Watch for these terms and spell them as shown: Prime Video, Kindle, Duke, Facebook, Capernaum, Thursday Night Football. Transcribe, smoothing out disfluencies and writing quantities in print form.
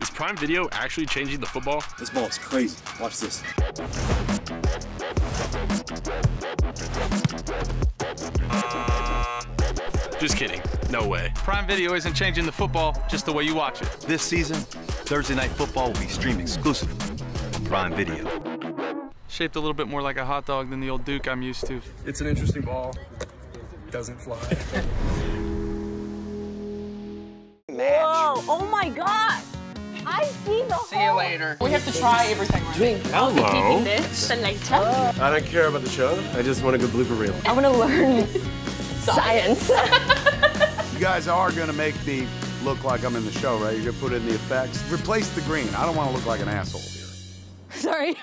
Is Prime Video actually changing the football? This ball is crazy. Watch this. Just kidding. No way. Prime Video isn't changing the football, just the way you watch it. This season, Thursday Night Football will be streamed exclusively on Prime Video. Shaped a little bit more like a hot dog than the old Duke I'm used to. It's an interesting ball. Doesn't fly. Whoa! Oh my God! I see the hole. See you later. We have to try everything. Hello. This and later. I don't care about the show. I just want a good blooper reel. I want to learn science. You guys are gonna make me look like I'm in the show, right? You're gonna put in the effects. Replace the green. I don't want to look like an asshole here. Sorry.